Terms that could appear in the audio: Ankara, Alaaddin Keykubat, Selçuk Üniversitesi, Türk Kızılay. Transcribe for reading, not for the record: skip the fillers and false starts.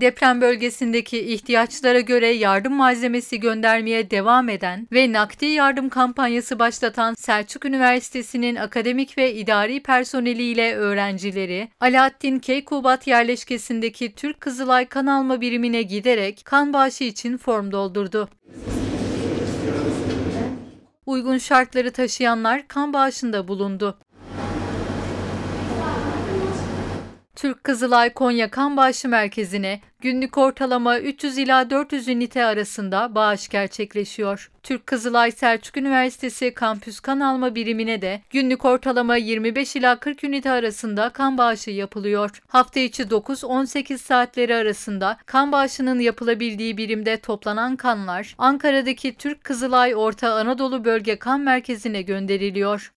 deprem bölgesindeki ihtiyaçlara göre yardım malzemesi göndermeye devam eden ve nakdi yardım kampanyası başlatan Selçuk Üniversitesi'nin akademik ve idari personeliyle öğrencileri, Alaaddin Keykubat yerleşkesindeki Türk Kızılay kan alma birimine giderek kan bağışı için form doldurdu. Uygun şartları taşıyanlar kan bağışında bulundu. Türk Kızılay Konya Kan Bağışı Merkezi'ne günlük ortalama 300 ila 400 ünite arasında bağış gerçekleşiyor. Türk Kızılay Selçuk Üniversitesi Kampüs Kan Alma Birimine de günlük ortalama 25 ila 40 ünite arasında kan bağışı yapılıyor. Hafta içi 9-18 saatleri arasında kan bağışının yapılabildiği birimde toplanan kanlar Ankara'daki Türk Kızılay Orta Anadolu Bölge Kan Merkezi'ne gönderiliyor.